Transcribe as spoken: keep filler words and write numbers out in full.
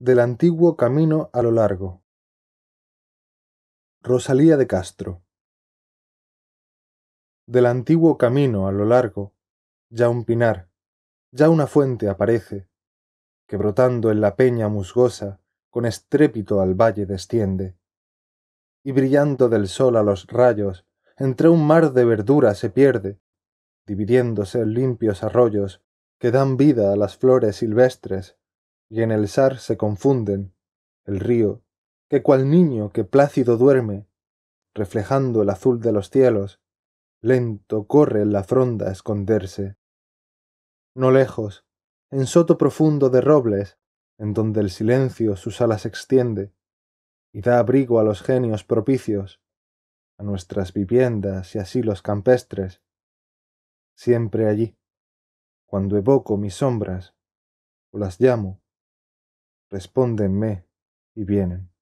del antiguo camino a lo largo. Rosalía de Castro. Del antiguo camino a lo largo, ya un pinar, ya una fuente aparece, que brotando en la peña musgosa, con estrépito al valle desciende, y brillando del sol a los rayos, entre un mar de verdura se pierde, dividiéndose en limpios arroyos que dan vida a las flores silvestres, y en el sar se confunden, el río, que cual niño que plácido duerme, reflejando el azul de los cielos, lento corre en la fronda a esconderse. No lejos, en soto profundo de robles, en donde el silencio sus alas extiende, y da abrigo a los genios propicios, a nuestras viviendas y asilos campestres, siempre allí, cuando evoco mis sombras, o las llamo, respóndenme y vienen.